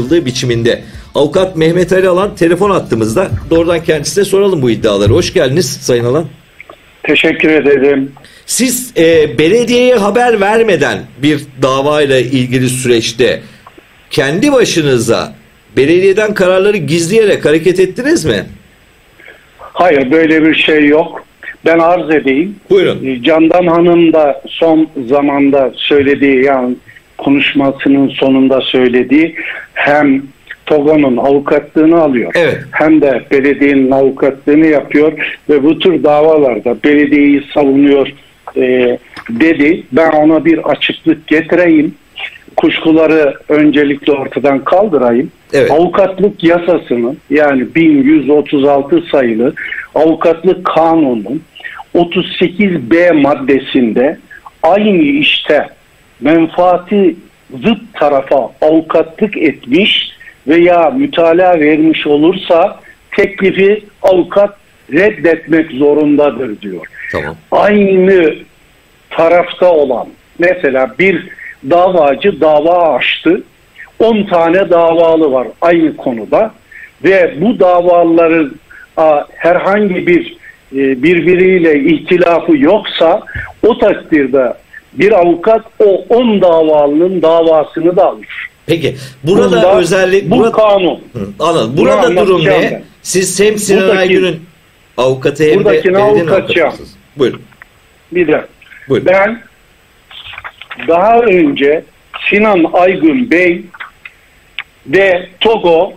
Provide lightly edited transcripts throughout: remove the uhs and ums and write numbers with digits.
biçiminde. Avukat Mehmet Ali Alan telefon attığımızda, doğrudan kendisine soralım bu iddiaları. Hoş geldiniz Sayın Alan. Teşekkür ederim. Siz belediyeye haber vermeden bir davayla ilgili süreçte kendi başınıza belediyeden kararları gizleyerek hareket ettiniz mi? Hayır, böyle bir şey yok. Ben arz edeyim. Buyurun. Candan Hanım da son zamanda söylediği, yani konuşmasının sonunda söylediği, hem TOGO'nun avukatlığını alıyor, evet, hem de belediyenin avukatlığını yapıyor ve bu tür davalarda belediyeyi savunuyor dedi. Ben ona bir açıklık getireyim. Kuşkuları öncelikle ortadan kaldırayım. Evet. Avukatlık yasasının, yani 1136 sayılı avukatlık kanunun 38B maddesinde aynı işte menfaati zıt tarafa avukatlık etmiş veya mütalaa vermiş olursa teklifi avukat reddetmek zorundadır diyor. Tamam. Aynı tarafta olan, mesela bir davacı dava açtı, 10 tane davalı var aynı konuda ve bu davaların herhangi bir birbiriyle ihtilafı yoksa, o takdirde bir avukat o 10 davalının davasını da alır. Peki burada özellik, bu burada, kanun. Anladım. Burada durum ne? Siz hem Sinan Aygün'ün avukatı hem de belediyenin avukatısınız. Buyurun. Bir de buyurun. Ben daha önce Sinan Aygün Bey ve TOGO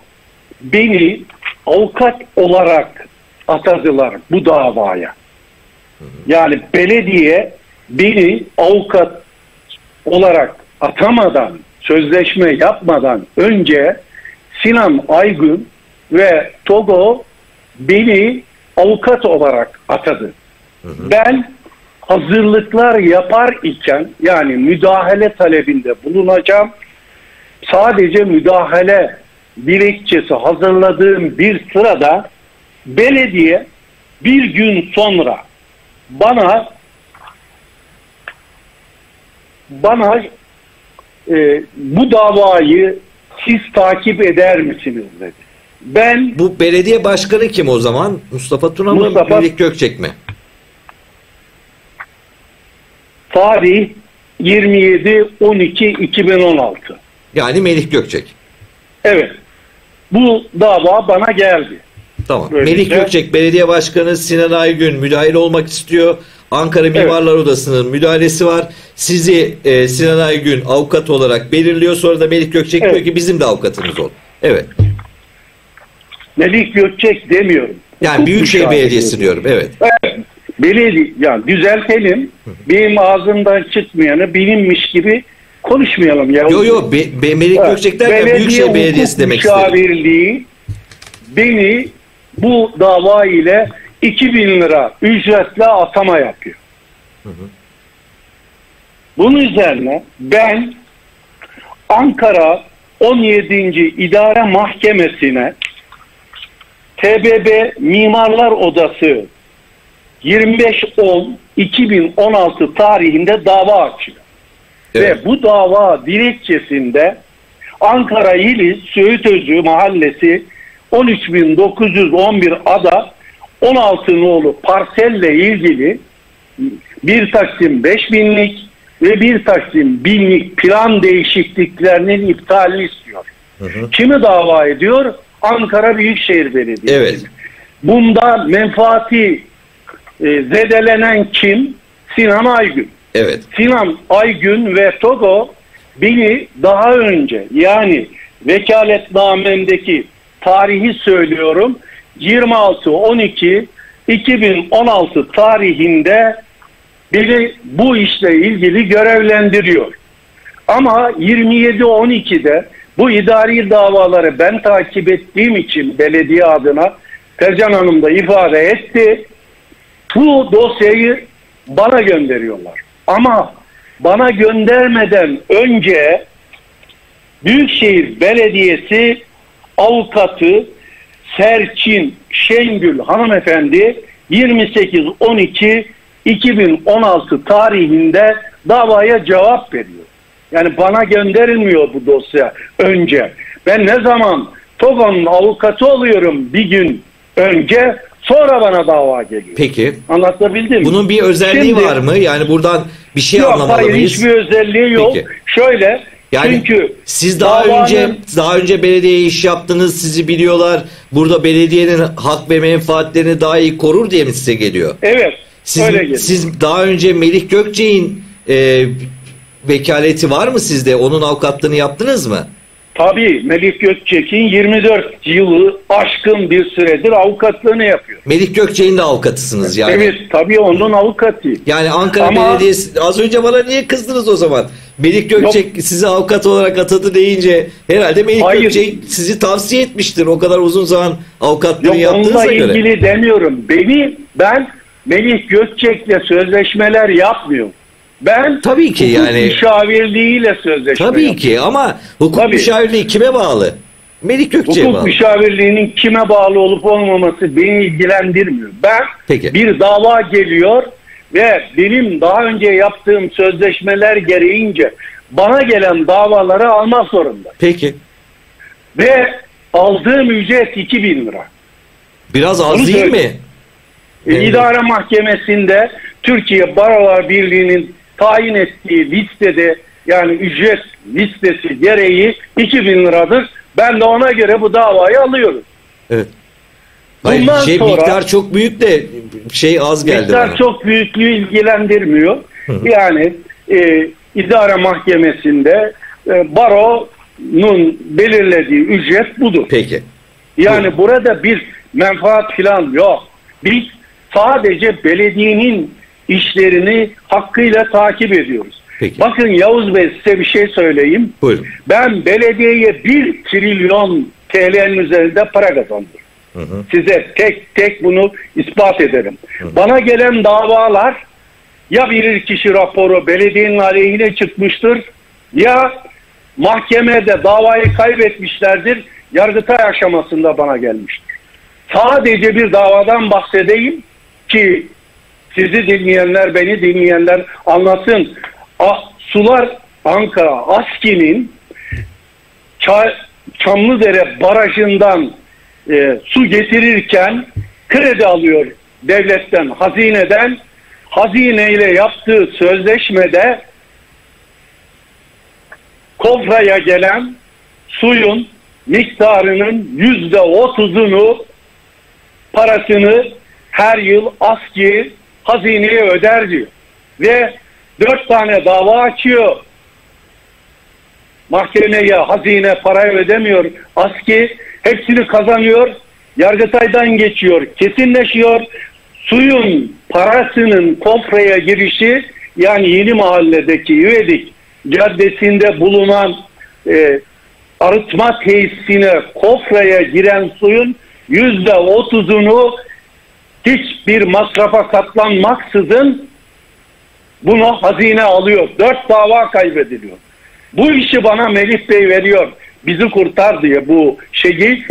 beni avukat olarak atadılar bu davaya. Yani belediye beni avukat olarak atamadan, sözleşme yapmadan önce Sinan Aygün ve TOGO beni avukat olarak atadı. Hı hı. Ben hazırlıklar yapar iken, yani müdahale talebinde bulunacağım, sadece müdahale dilekçesi hazırladığım bir sırada belediye bir gün sonra bana bu davayı siz takip eder misiniz dedi. Ben, bu belediye başkanı kim o zaman? Mustafa Tuna mı? Melih Gökçek mi? Tarih 27-12-2016. Yani Melih Gökçek. Evet. Bu dava bana geldi. Tamam. Böylece. Melih Gökçek belediye başkanı, Sinan Aygün müdahil olmak istiyor. Ankara Mimarlar, evet, Odası'nın müdahalesi var. Sizi Sinan Aygün avukat olarak belirliyor. Sonra da Melih Gökçek, evet, diyor ki bizim de avukatımız ol. Evet. Melih Gökçek demiyorum. Yani Büyükşehir Belediyesi diyorum. Evet. Evet. Belediye, yani düzeltelim. Benim ağzımdan çıkmayanı bilinmiş gibi konuşmayalım. Yok yok. Yo, Melih Gökçek derken Büyükşehir Belediyesi demek istedim. Müşavirliği beni bu dava ile 2000 lira ücretle atama yapıyor. Hı hı. Bunun üzerine ben Ankara 17. İdare Mahkemesi'ne TBB Mimarlar Odası 25-10-2016 tarihinde dava açıyor. Evet. Ve bu dava dilekçesinde Ankara ili Söğütözü mahallesi 13.911 ada 16 nolu parselle ilgili 1/5000'lik ve 1/1000'lik plan değişikliklerinin iptalini istiyor. Hı hı. Kimi dava ediyor? Ankara Büyükşehir Belediyesi. Evet. Bunda menfaati zedelenen kim? Sinan Aygün. Evet. Sinan Aygün ve TOGO beni daha önce, yani vekaletnamemdeki tarihi söylüyorum, 26-12-2016 tarihinde beni bu işle ilgili görevlendiriyor. Ama 27-12'de bu idari davaları ben takip ettiğim için belediye adına Tezcan Hanım da ifade etti. Bu dosyayı bana gönderiyorlar. Ama bana göndermeden önce Büyükşehir Belediyesi avukatı Serçin Şengül hanımefendi 28-12-2016 tarihinde davaya cevap veriyor. Yani bana gönderilmiyor bu dosya önce. Ben ne zaman TOGO'nun avukatı oluyorum bir gün önce, sonra bana dava geliyor. Peki. Anlatabildim mi? Bunun bir özelliği şimdi var mı? Yani buradan bir şey anlamalıyız. Hayır, hiçbir özelliği yok. Peki. Şöyle, yani çünkü siz daha önce belediyeye iş yaptınız, sizi biliyorlar. Burada belediyenin hak ve menfaatlerini daha iyi korur diye mi size geliyor? Evet. Siz daha önce Melih Gökçek'in vekaleti var mı sizde? Onun avukatlığını yaptınız mı? Tabii. Melih Gökçek'in 24 yılı aşkın bir süredir avukatlığını yapıyor. Melih Gökçek'in de avukatısınız yani. Evet. Tabii onun avukatıyım. Yani Ankara Belediyesi... Az önce bana niye kızdınız o zaman? Melih Gökçek sizi avukat olarak atadı deyince herhalde Melih Gökçek sizi tavsiye etmiştir. O kadar uzun zaman avukatlığını yaptığınıza göre. Onunla ilgili demiyorum. Ben Melih Gökçek'le sözleşmeler yapmıyorum. Ben tabii ki hukuk müşavirliğiyle sözleşme yapıyorum. Tabii ki, ama hukuk müşavirliği kime bağlı? Melih Gökçek'e bağlı. Hukuk müşavirliğinin kime bağlı olup olmaması beni ilgilendirmiyor. Ben bir dava geliyor ve benim daha önce yaptığım sözleşmeler gereğince bana gelen davaları almak zorunda. Peki. Ve aldığım ücret 2000 lira. Biraz az değil mi? İdare Mahkemesi'nde Türkiye Barolar Birliği'nin tayin ettiği listede, yani ücret listesi gereği 2000 liradır. Ben de ona göre bu davayı alıyorum. Evet. Bundan sonra, miktar çok büyük de az geldi. Miktar çok büyüklüğü ilgilendirmiyor. Yani idare mahkemesinde baronun belirlediği ücret budur. Peki. Yani burada bir menfaat falan yok. Biz sadece belediyenin işlerini hakkıyla takip ediyoruz. Peki. Bakın Yavuz Bey, size bir şey söyleyeyim. Buyurun. Ben belediyeye 1 trilyon TL'nin üzerinde para kazandım. Hı hı. Size tek tek bunu ispat ederim. Hı hı. Bana gelen davalar ya bilirkişi raporu belediyenin aleyhine çıkmıştır, ya mahkemede davayı kaybetmişlerdir, yargıtay aşamasında bana gelmiştir. Sadece bir davadan bahsedeyim ki sizi dinleyenler, beni dinleyenler anlasın. Sular Ankara ASKİ'nin Çamlıdere barajından su getirirken kredi alıyor devletten, hazineden. Hazineyle yaptığı sözleşmede Kovra'ya gelen suyun miktarının %30'unu parasını her yıl ASKİ hazineye öder diyor. Ve 4 tane dava açıyor mahkemeye, hazine parayı ödemiyor, ASKİ hepsini kazanıyor, yargıtaydan geçiyor, kesinleşiyor. Suyun parasının Kofra'ya girişi, yani Yeni Mahalle'deki Yüvedik Caddesi'nde bulunan arıtma tesisine, Kofra'ya giren suyun %30'unu hiçbir masrafa katlanmaksızın bunu hazine alıyor. 4 dava kaybediliyor. Bu işi bana Melih Bey veriyor. Bizi kurtar diye bu şeyi.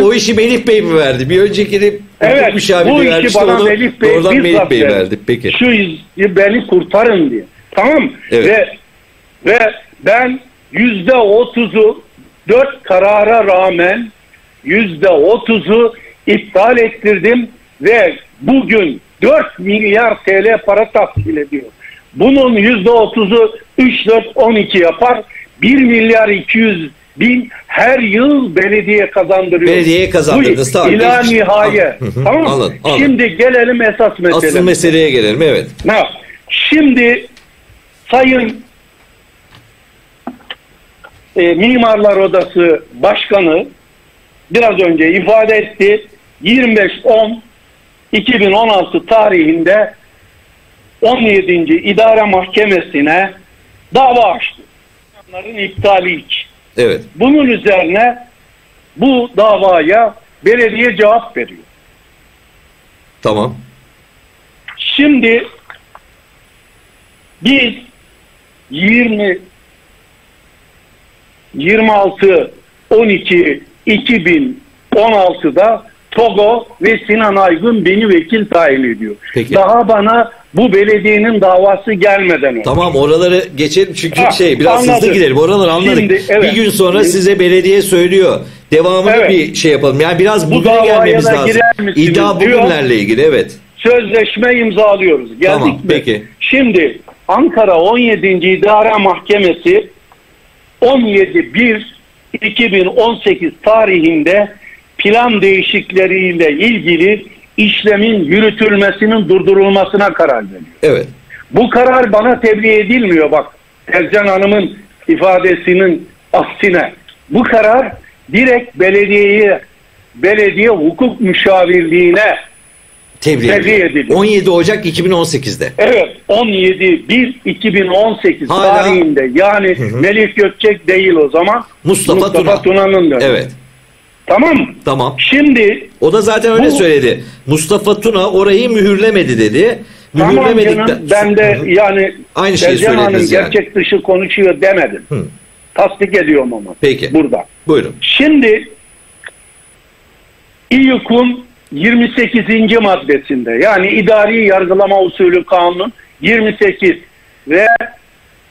O işi Melih Bey mi verdi? Bir öncekini bu işi bana Melih Bey verdi. Peki. Şu işi beni kurtarın diye. Tamam. Evet. Ve ben %30'u 4 karara rağmen %30'u iptal ettirdim ve bugün 4 milyar TL para tahsil ediyor. Bunun %30'u 3-4-12 yapar. 1.200.000 her yıl belediye kandırıyor. Belediye kazandırırız. İla nihaye. Tamam mı? Alın. Şimdi gelelim esas meseleye. Asıl meseleye gelelim. Evet. Şimdi Sayın Mimarlar Odası Başkanı biraz önce ifade etti. 25-10-2016 tarihinde 17. İdare Mahkemesi'ne dava açtı. Onların iptali için. Evet. Bunun üzerine bu davaya belediye cevap veriyor. Tamam. Şimdi biz 26-12-2016'da TOGO ve Sinan Aygün beni vekil tayin ediyor. Peki. Daha bana bu belediyenin davası gelmeden önce. Tamam, oraları geçelim çünkü biraz anladım. Hızlı gidelim. Oraları anladık. Şimdi, evet. Bir gün sonra size belediye söylüyor. Devamını bir şey yapalım. Yani biraz bugüne gelmemiz lazım. İddia bugünlerle ilgili, evet. Sözleşme imzalıyoruz. Geldik mi? Peki. Şimdi Ankara 17. İdare Mahkemesi 17.1.2018 tarihinde plan değişiklikleriyle ilgili işlemin yürütülmesinin durdurulmasına karar veriyor. Evet. Bu karar bana tebliğ edilmiyor, bak Tezcan Hanım'ın ifadesinin aksine. Bu karar direkt belediye hukuk müşavirliğine tebliğ ediliyor. 17 Ocak 2018'de. Evet, 17.1.2018 tarihinde. Yani Melih Gökçek değil o zaman. Mustafa Tuna'nın dönemi. Evet. Tamam mı? Tamam. Şimdi o da zaten öyle söyledi. Mustafa Tuna orayı mühürlemedi dedi. Mühürlemedikten. Tamam, ben de yani aynı şeyi söylediniz yani. Gerçek dışı konuşuyor demedim. Tasdik ediyorum ama. Peki. Burada. Buyurun. Şimdi İYİK'un 28. maddesinde, yani idari yargılama usulü kanun 28 ve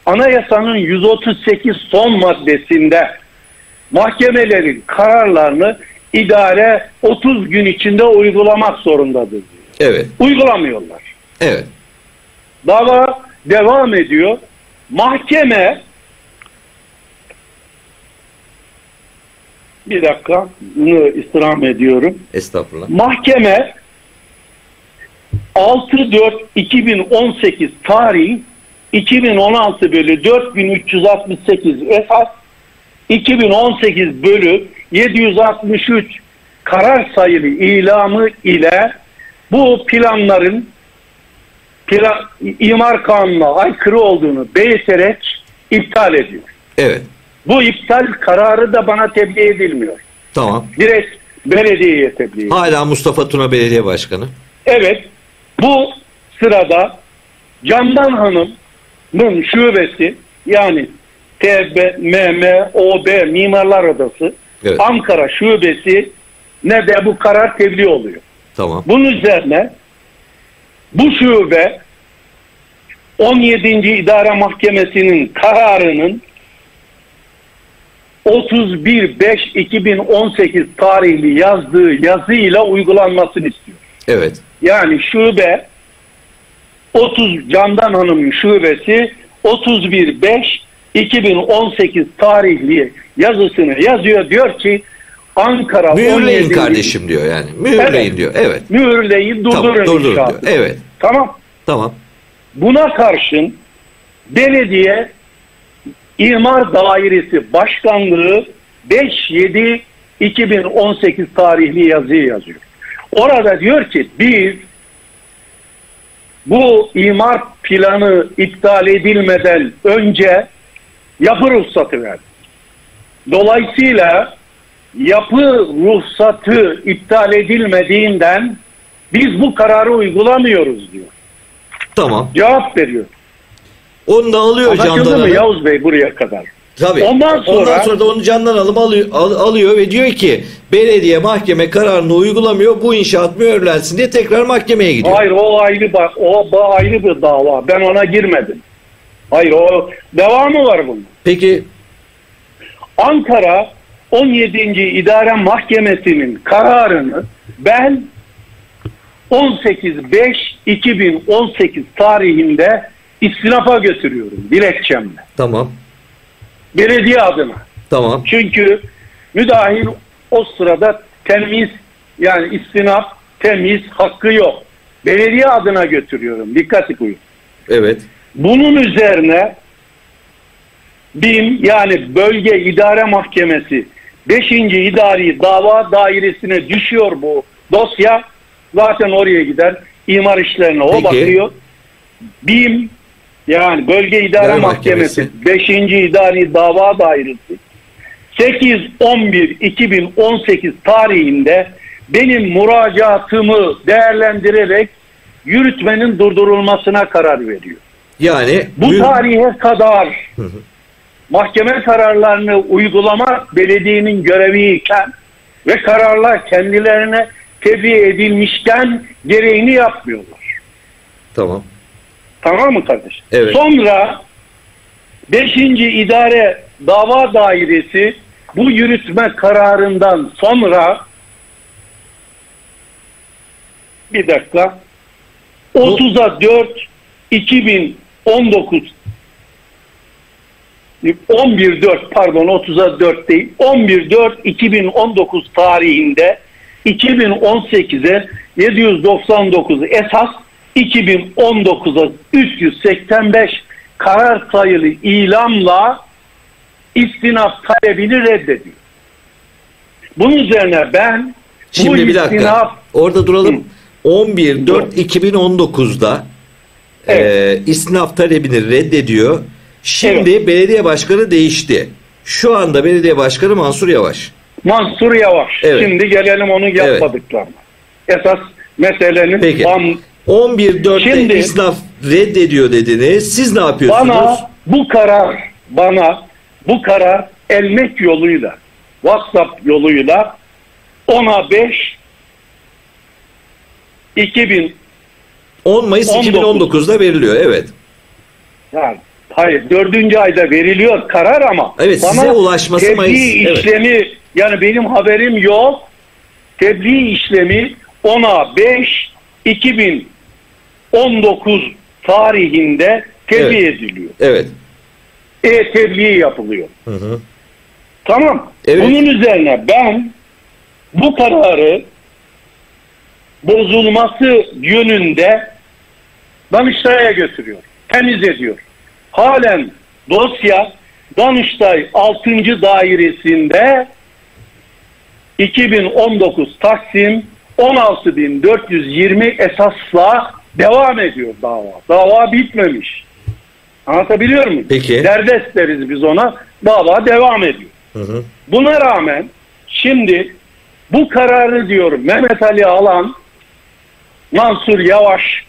anayasanın 138 son maddesinde mahkemelerin kararlarını idare 30 gün içinde uygulamak zorundadır. Evet. Uygulamıyorlar. Evet. Dava devam ediyor. Mahkeme, bir dakika, bunu istirham ediyorum. Estağfurullah. Mahkeme 6.4.2018 tarihi 2016/4368 esas 2018/763 karar sayılı ilamı ile bu planların imar kanununa aykırı olduğunu belirterek iptal ediyor. Evet. Bu iptal kararı da bana tebliğ edilmiyor. Tamam. Direkt belediyeye tebliğ ediliyor. Hala Mustafa Tuna Belediye Başkanı. Evet. Bu sırada Candan Hanım'ın şubesi, yani TMMOB Mimarlar Odası, evet, Ankara şubesi ne de bu karar tebliğ oluyor. Tamam. Bunun üzerine bu şube 17. İdare Mahkemesi'nin kararının 31.5.2018 tarihli yazdığı yazıyla uygulanmasını istiyor. Evet. Yani şube Candan Hanım'ın şubesi 31.5.2018 tarihli yazısını yazıyor. Diyor ki Ankara mühürleyin 17. kardeşim diyor yani. Mühürleyin, evet, diyor. Evet. Mühürleyin, durdurun, tamam, diyor. Evet. Tamam. Tamam. Buna karşın belediye İmar Dairesi Başkanlığı 5.7.2018 tarihli yazıyı yazıyor. Orada diyor ki biz bu imar planı iptal edilmeden önce yapı ruhsatı verdik. Dolayısıyla yapı ruhsatı iptal edilmediğinden biz bu kararı uygulamıyoruz diyor. Tamam. Cevap veriyor. Onu da alıyor Candan Hanım. Yavuz Bey buraya kadar. Tabii. Ondan sonra da onu Candan Hanım alıyor ve diyor ki belediye mahkeme kararını uygulamıyor, bu inşaat mühürlensin diye tekrar mahkemeye gidiyor. Hayır, o ayrı bir dava. Ben ona girmedim. Hayır, o devamı var bunun. Peki. Ankara 17. İdare Mahkemesi'nin kararını ben 18.5.2018 tarihinde İstinafa götürüyorum dilekçemle. Tamam. Belediye adına. Tamam. Çünkü müdahil o sırada temiz, yani istinaf temiz hakkı yok. Belediye adına götürüyorum. Dikkat edin. Evet. Bunun üzerine BİM, yani Bölge İdare Mahkemesi 5. İdari Dava Dairesi'ne düşüyor bu dosya. Zaten oraya gider. İmar işlerine o bakıyor. BİM, yani Bölge İdare Mahkemesi 5. İdari Dava Dairesi 8.11.2018 tarihinde benim müracaatımı değerlendirerek yürütmenin durdurulmasına karar veriyor. Yani bu tarihe kadar mahkeme kararlarını uygulamak belediyenin göreviyken ve kararlar kendilerine tevdiye edilmişken gereğini yapmıyorlar. Tamam. Tamam mı kardeşim? Evet. Sonra 5. İdare Dava Dairesi bu yürütme kararından sonra bir dakika 30'a 4 2019 11.4 pardon 30'a 4 değil 11.4 2019 tarihinde 2018'e 799 esas 2019'a 385 karar sayılı ilamla istinaf talebini reddediyor. Bunun üzerine ben şimdi bu bir istinaf... dakika orada duralım. 11.4.2019'da evet. İstinaf talebini reddediyor. Şimdi evet. Belediye başkanı değişti. Şu anda belediye başkanı Mansur Yavaş. Mansur Yavaş. Evet. Şimdi gelelim onun yapmadıklarına. Evet. Esas meselenin... Peki. 11.4'te istinaf reddediyor dediniz. Siz ne yapıyorsunuz? Bana bu karar elmek yoluyla, WhatsApp yoluyla 10 Mayıs 2019'da veriliyor. Evet. Yani hayır, 4. ayda veriliyor karar ama evet, bana size ulaşması Mayıs. İşlemi evet. Yani benim haberim yok. Tebliğ işlemi 10.5.2019 tarihinde tebliğ evet. ediliyor. Evet. Tebliğ yapılıyor. Hı hı. Tamam. Evet. Bunun üzerine ben bu kararı bozulması yönünde Danıştay'a götürüyor. Temiz ediyor. Halen dosya Danıştay 6. Dairesi'nde 2019 Taksim 16.420 esasla devam ediyor dava. Dava bitmemiş. Anlatabiliyor muyum? Peki. Derdest deriz biz ona. Dava devam ediyor. Hı hı. Buna rağmen şimdi bu kararı diyor Mehmet Ali Alan, Mansur Yavaş,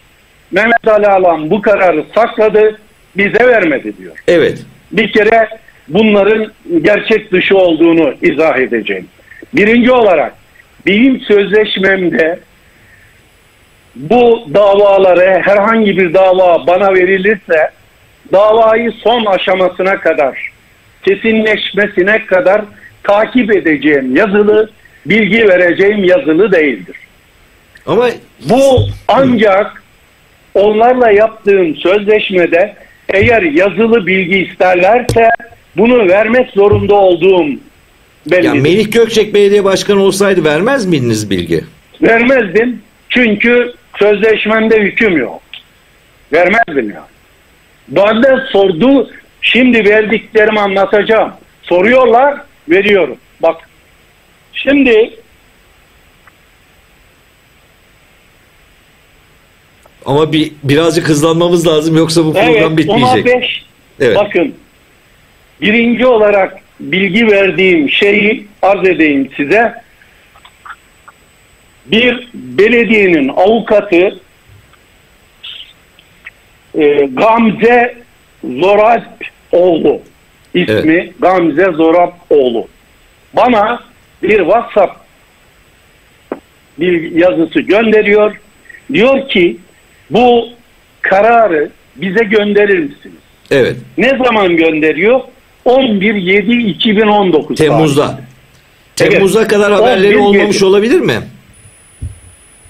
Mehmet Ali Alan bu kararı sakladı, bize vermedi diyor. Evet. Bir kere bunların gerçek dışı olduğunu izah edeceğim. Birinci olarak benim sözleşmemde bu davalara herhangi bir dava bana verilirse davayı son aşamasına kadar, kesinleşmesine kadar takip edeceğim yazılı, bilgi vereceğim yazılı değildir. Ama bu ancak onlarla yaptığım sözleşmede eğer yazılı bilgi isterlerse bunu vermek zorunda olduğum belli. Ya Melih Gökçek belediye başkanı olsaydı vermez miydiniz bilgi? Vermezdim. Çünkü sözleşmemde hüküm yok. Vermezdim yani. Benden sordu. Şimdi verdiklerimi anlatacağım. Soruyorlar, veriyorum. Bak. Şimdi ama birazcık hızlanmamız lazım yoksa bu program evet, bitmeyecek. Evet. Bakın. Birinci olarak bilgi verdiğim şeyi arz edeyim size. Bir belediyenin avukatı Gamze Zorapoğlu ismi evet. Gamze Zorapoğlu bana bir WhatsApp bir yazısı gönderiyor. Diyor ki bu kararı bize gönderir misiniz? Evet. Ne zaman gönderiyor? 11.7.2019 Temmuz'da. Tarihinde. Temmuz'a evet. kadar haberleri olmamış olabilir mi?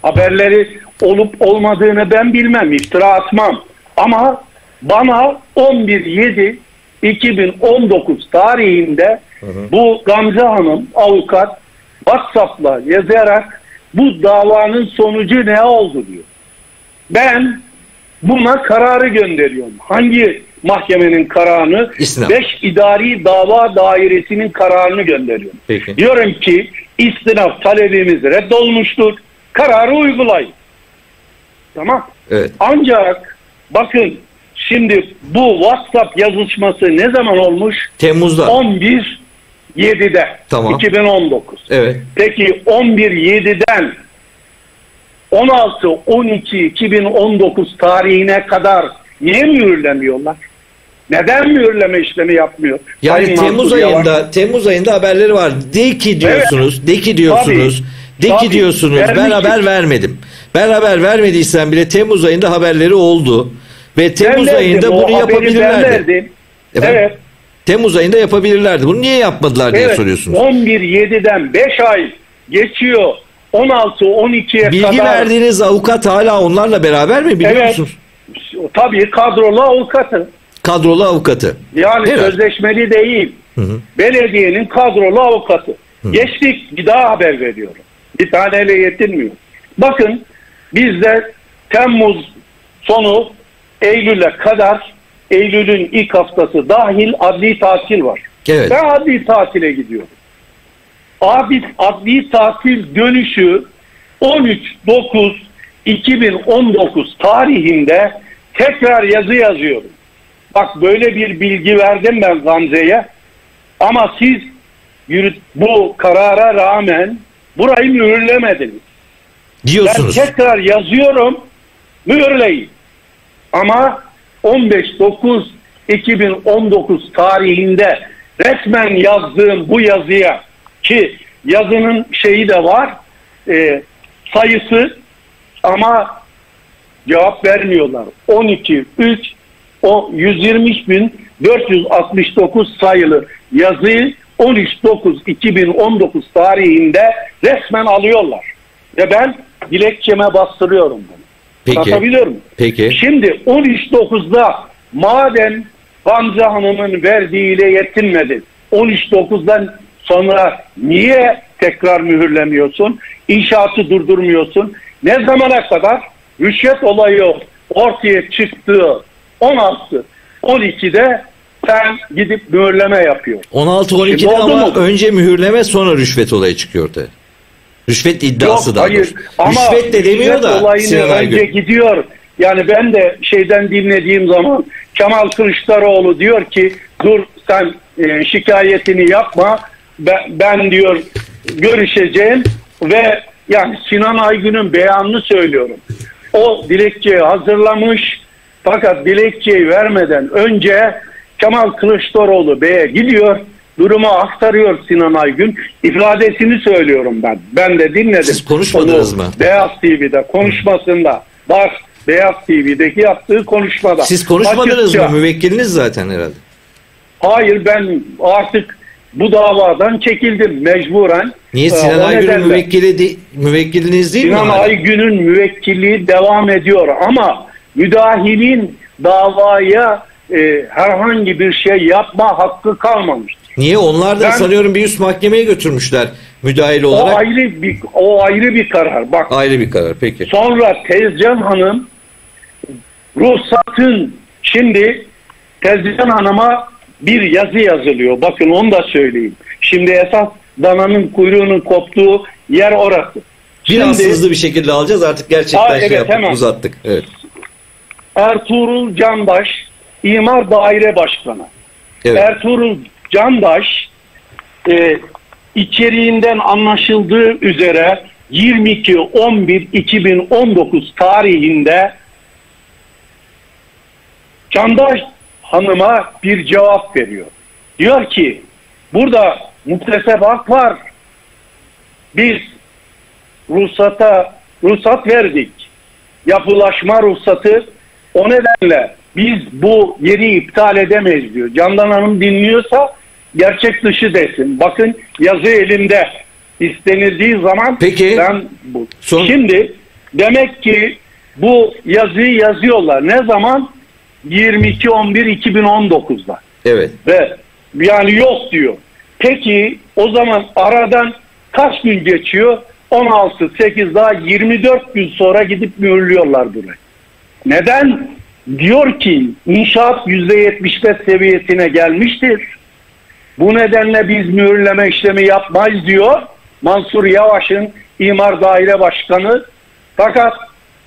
Haberleri olup olmadığını ben bilmem, iftira atmam. Ama bana 11.7.2019 tarihinde hı hı. bu Gamze Hanım avukat WhatsApp'la yazarak bu davanın sonucu ne oldu diyor. Ben buna kararı gönderiyorum. Hangi mahkemenin kararını? 5 İdari Dava Dairesi'nin kararını gönderiyorum. Peki. Diyorum ki istinaf talebimiz reddolmuştur. Kararı uygulayın. Tamam. Evet. Ancak bakın şimdi bu WhatsApp yazışması ne zaman olmuş? Temmuz'da. 11.7'de. Tamam. 2019. Evet. Peki 11.7'den 16-12-2019 tarihine kadar niye mühürlemiyorlar? Neden mühürleme işlemi yapmıyor? Yani Temmuz ayında haberleri var. De ki diyorsunuz. Tabii. De ki diyorsunuz ben haber vermedim. Ben haber vermediysem bile Temmuz ayında haberleri oldu. Ve Temmuz ayında bunu yapabilirlerdi. Evet. Temmuz ayında yapabilirlerdi. Bunu niye yapmadılar diye soruyorsunuz. 11.7'den 5 ay geçiyor. 16-12'ye kadar. Bilgi verdiğiniz avukat hala onlarla beraber mi biliyor musunuz? Tabii kadrolu avukatı. Kadrolu avukatı. Yani sözleşmeli değil. Hı hı. Belediyenin kadrolu avukatı. Hı. Geçtik, bir daha haber veriyorum. Bir taneyle yetinmiyor. Bakın bizde Temmuz sonu Eylül'e kadar, Eylül'ün ilk haftası dahil adli tatil var. Evet. Ben adli tatile gidiyorum. Abi, adli tatil dönüşü 13-9-2019 tarihinde tekrar yazı yazıyorum. Bak böyle bir bilgi verdim ben Gamze'ye. Ama siz bu karara rağmen burayı mühürlemediniz. Diyorsunuz. Ben tekrar yazıyorum, mühürleyin. Ama 15-9-2019 tarihinde resmen yazdığım bu yazıya, ki yazının şeyi de var, sayısı, ama cevap vermiyorlar. 123.469 sayılı yazıyı 13.9.2019 tarihinde resmen alıyorlar. Ve ben dilekçeme bastırıyorum bunu. Peki. Satabiliyor muyum? Peki. Şimdi 13.9'da madem Gamze Hanım'ın verdiğiyle yetinmedi, 13.9'dan sonra niye tekrar mühürlemiyorsun? İnşaatı durdurmuyorsun. Ne zamana kadar? Rüşvet olayı ortaya çıktığı 16-12'de sen gidip mühürleme yapıyorsun. 16-12'de ama önce mühürleme, sonra rüşvet olayı çıkıyor tabii. Rüşvet iddiası da. Hayır. Rüşvet de demiyor da Sinan Aygün gidiyor. Yani ben de şeyden dinlediğim zaman Kemal Kılıçdaroğlu diyor ki dur sen şikayetini yapma. Ben diyor görüşeceğim ve yani Sinan Aygün'ün beyanını söylüyorum. O dilekçeyi hazırlamış, fakat dilekçeyi vermeden önce Kemal Kılıçdaroğlu Bey'e gidiyor, durumu aktarıyor Sinan Aygün. İfadesini söylüyorum ben. Ben de dinledim. Siz konuşmadınız mı? Beyaz TV'de konuşmasında, bak Beyaz TV'deki yaptığı konuşmada. Siz konuşmadınız mı? Müvekkiliniz zaten herhalde. Hayır, ben artık bu davadan çekildim mecburen. Niye? Sinan Aygün'ün müvekkiliniz değil mi? Sinan Aygün'ün müvekkilliği devam ediyor ama müdahilin davaya herhangi bir şey yapma hakkı kalmamıştır. Niye? Onlar da sanıyorum bir üst mahkemeye götürmüşler müdahil olarak. O ayrı bir karar. Bak. Ayrı bir karar. Peki. Sonra Tezcan Hanım Tezcan Hanım'a bir yazı yazılıyor. Bakın onu da söyleyeyim. Şimdi esas dananın kuyruğunun koptuğu yer orası. Biraz hızlı bir şekilde alacağız. Artık gerçekten uzattık. Evet. Ertuğrul Candaş İmar Daire Başkanı. Evet. Ertuğrul Candaş içeriğinden anlaşıldığı üzere 22.11.2019 tarihinde Candaş Hanım'a bir cevap veriyor. Diyor ki burada mukteseb hak var. Biz ruhsat verdik. Yapılaşma ruhsatı. O nedenle biz bu yeri iptal edemeyiz diyor. Candan Hanım dinliyorsa gerçek dışı desin. Bakın yazı elimde. İstenildiği zaman Şimdi demek ki bu yazıyı yazıyorlar. Ne zaman? 22.11.2019'da. Evet. Ve yani yok diyor. Peki o zaman aradan kaç gün geçiyor? 16-8 daha 24 gün sonra gidip mühürlüyorlar burayı. Neden? Diyor ki inşaat %75 seviyesine gelmiştir. Bu nedenle biz mühürleme işlemi yapmayız diyor Mansur Yavaş'ın İmar Daire Başkanı. Fakat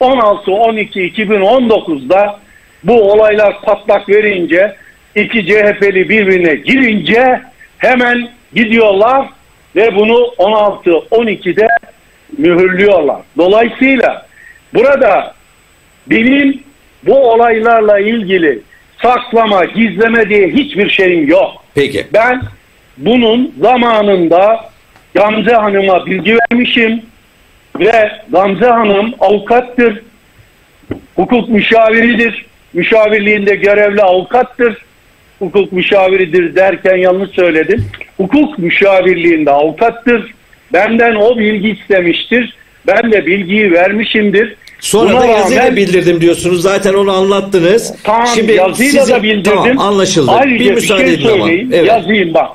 16-12-2019'da bu olaylar patlak verince, iki CHP'li birbirine girince hemen gidiyorlar ve bunu 16-12'de mühürlüyorlar. Dolayısıyla burada benim bu olaylarla ilgili saklama, gizleme diye hiçbir şeyim yok. Peki. Ben bunun zamanında Gamze Hanım'a bilgi vermişim. ve Gamze Hanım avukattır, hukuk müşaviridir, müşavirliğinde görevli avukattır, hukuk müşaviridir derken yanlış söyledim. Hukuk müşavirliğinde avukattır, benden o bilgi istemiştir, ben de bilgiyi vermişimdir. Sonra da yazıyla bildirdim diyorsunuz. Zaten onu anlattınız. Tamam, şimdi yazıyla da bildirdim. Tamam, anlaşıldı. Ayrıca bir müsaade edin ama. Evet. Yazayım bak.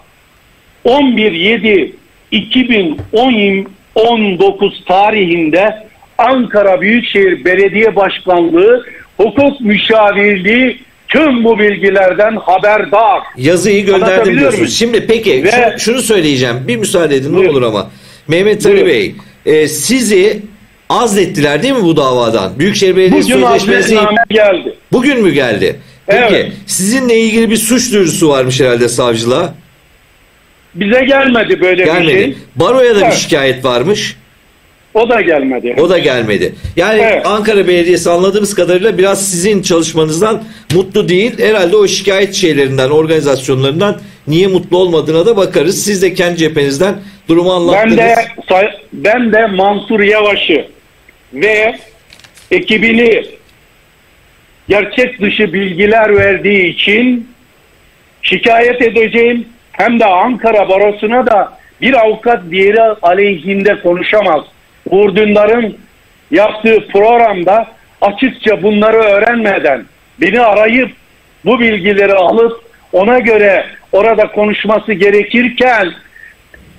11/7/2019 tarihinde Ankara Büyükşehir Belediye Başkanlığı Hukuk Müşavirliği tüm bu bilgilerden haberdar. Yazıyı gönderdim diyorsunuz. Mi? Şimdi peki ve şunu söyleyeceğim. Bir müsaade edin ne olur ama. Mehmet Ali Bey, sizi azlettiler değil mi bu davadan? Büyükşehir Belediyesi Sözleşmesi geldi. Bugün mü geldi? Peki, evet. Sizinle ilgili bir suç duyurusu varmış herhalde savcılığa. Bize gelmedi böyle bir şey. Baroya da bir şikayet varmış. O da gelmedi. O da gelmedi. Yani Ankara Belediyesi anladığımız kadarıyla biraz sizin çalışmanızdan mutlu değil. Herhalde o şikayet şeylerinden, organizasyonlarından niye mutlu olmadığına da bakarız. Siz de kendi cephenizden durumu anlattınız. Ben de Mansur Yavaş'ı ve ekibini gerçek dışı bilgiler verdiği için şikayet edeceğim. Hem de Ankara Barosu'na da bir avukat diğeri aleyhinde konuşamaz. Uğur Dündar'ın yaptığı programda açıkça bunları öğrenmeden beni arayıp bu bilgileri alıp ona göre orada konuşması gerekirken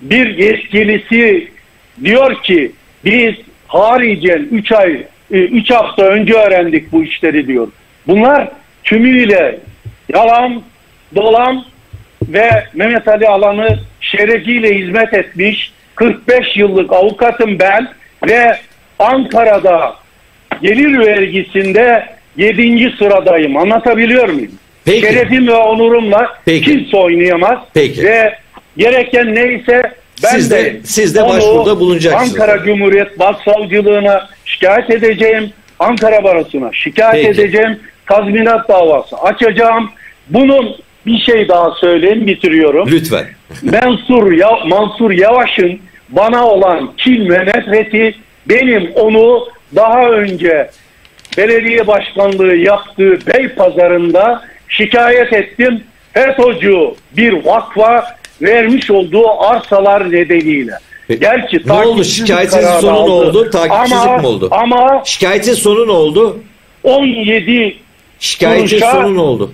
bir yetkilisi diyor ki biz haricen 3 hafta önce öğrendik bu işleri diyor. Bunlar tümüyle yalan, dolan ve Mehmet Ali Alan'ı şerefiyle hizmet etmiş 45 yıllık avukatım ben ve Ankara'da gelir vergisinde 7. sıradayım. Anlatabiliyor muyum? Peki. Şerefim ve onurumla kimse oynayamaz. Peki. Ve gereken neyse ben siz de başvuruda bulunacaksınız. Ankara Cumhuriyet Başsavcılığına şikayet edeceğim. Ankara Barosu'na şikayet edeceğim. Tazminat davası açacağım. Bunun bir şey daha söyleyeyim, bitiriyorum. Lütfen. Mansur Yavaş'ın bana olan kin ve nefreti benim onu daha önce belediye başkanlığı yaptığı Beypazarında şikayet ettim. FETÖ'cü bir vakfa vermiş olduğu arsalar nedeniyle. Gerçi ne oldu? Şikayetin sonu ne oldu? Takipsizlik mi oldu? Ama şikayetin sonu ne oldu? 17 şikayetin sonu ne oldu?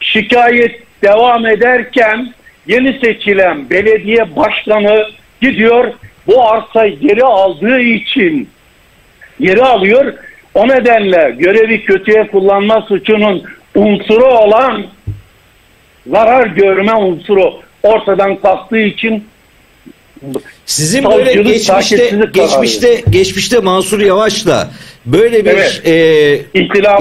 Şikayet devam ederken yeni seçilen belediye başkanı gidiyor bu arsayı geri aldığı için geri alıyor. O nedenle görevi kötüye kullanma suçunun unsuru olan zarar görme unsuru ortadan kalktığı için sizin böyle geçmişte Mansur Yavaş'la böyle bir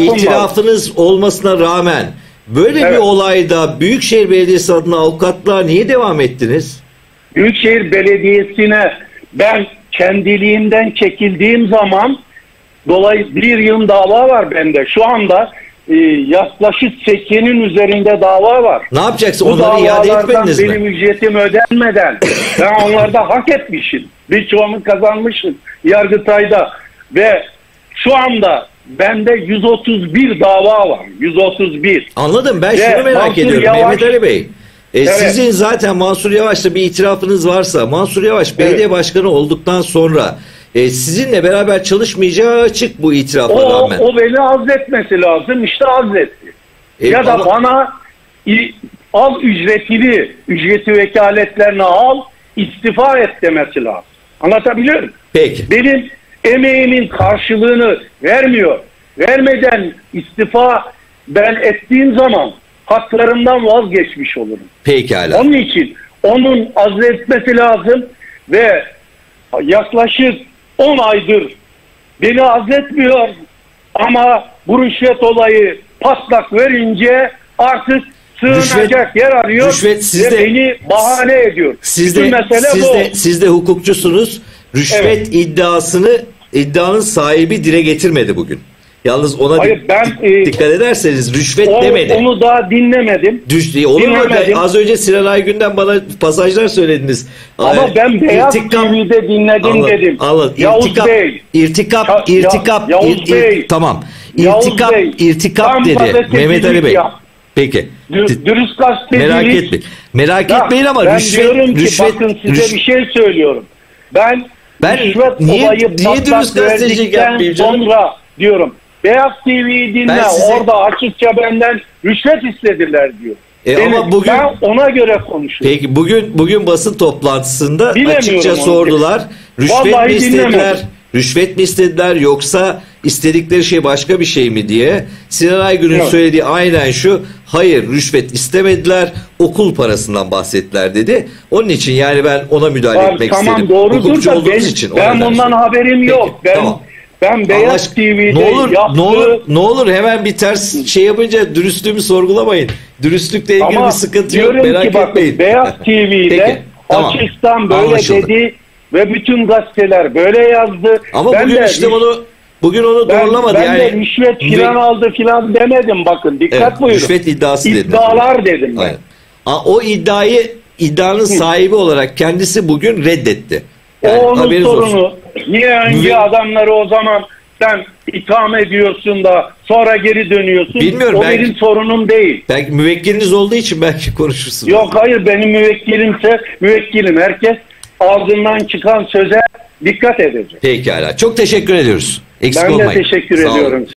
ihtilafınız olmasına rağmen böyle bir olayda Büyükşehir Belediyesi adına avukatlığa niye devam ettiniz? Büyükşehir Belediyesi'ne ben kendiliğimden çekildiğim zaman bir yıl dava var bende. Şu anda yaklaşık 80'in üzerinde dava var. Ne yapacaksın? Bu onları iade etmediniz mi? Benim ücretim ödenmeden ben onlarda hak etmişim. Birçoğunu kazanmışım Yargıtay'da ve şu anda bende 131 dava var. 131. Anladım. Ben şunu merak ediyorum Mehmet Ali Bey. Sizin zaten Mansur Yavaş'la bir itirafınız varsa Mansur Yavaş belediye başkanı olduktan sonra sizinle beraber çalışmayacağı açık bu itirafa rağmen. O beni azletmesi lazım. İşte azletti. Ya da bana al ücreti vekaletlerine al istifa et demesi lazım. Anlatabiliyor muyum? Peki. Benim emeğimin karşılığını vermiyor. Vermeden istifa ben ettiğim zaman haklarımdan vazgeçmiş olurum. Pekala. Onun için onun azletmesi lazım ve yaklaşık 10 aydır beni azletmiyor ama bu rüşvet olayı patlak verince artık sığınacak yer arıyor ve beni bahane ediyor. Siz de hukukçusunuz. Rüşvet iddianın sahibi dile getirmedi bugün. Yalnız ona hayır, dikkat ederseniz rüşvet demedi. Onu daha dinlemedim. Dinlemedim. Az önce Sinan Aygün'den bana pasajlar söylediniz. Ama ben Beyaz TV'de dinledim dedim. Yavuz irtikap dedi Mehmet Ali Bey. Peki. Dürüst gazetecilik. Merak etmeyin. Merak etmeyin ama ben rüşvet, bakın size bir şey söylüyorum. Ben rüşvet olayı dürüst gazetecilik yapmayayım canım. Sonra diyorum. Beyaz TV'yi dinle, orada açıkça benden rüşvet istediler diyor. Ama bugün, ben ona göre konuşuyorum. Peki bugün basın toplantısında açıkça sordular. Rüşvet mi istediler yoksa istedikleri şey başka bir şey mi diye. Sinan Aygün'ün söylediği aynen şu: hayır, rüşvet istemediler, okul parasından bahsettiler dedi. Onun için yani ben ona müdahale etmek istedim. Doğrudur da ben bundan haberim yok. Ben Beyaz TV'de ne olur hemen bir ters şey yapınca dürüstlüğümü sorgulamayın. Dürüstlükle ilgili bir sıkıntı yok, merak etmeyin. Beyaz TV'de açıktan böyle dedi ve bütün gazeteler böyle yazdı. Ama ben bugün onu doğrulamadı yani. Ben de rüşvet filan aldı filan demedim, bakın dikkat buyurun. Rüşvet iddiası dedim. İddialar dedim ben. O iddianın sahibi olarak kendisi bugün reddetti. Yani onun sorunu. Niye önce adamları o zaman sen itham ediyorsun da sonra geri dönüyorsun? Bilmiyorum, o benim sorunum değil. Belki müvekkiliniz olduğu için belki konuşursun. Yok hayır, benim müvekkilimse müvekkilim. Herkes ağzından çıkan söze dikkat edecek. Pekala. Çok teşekkür ediyoruz. Eksik olmayın. Ben de teşekkür ediyorum.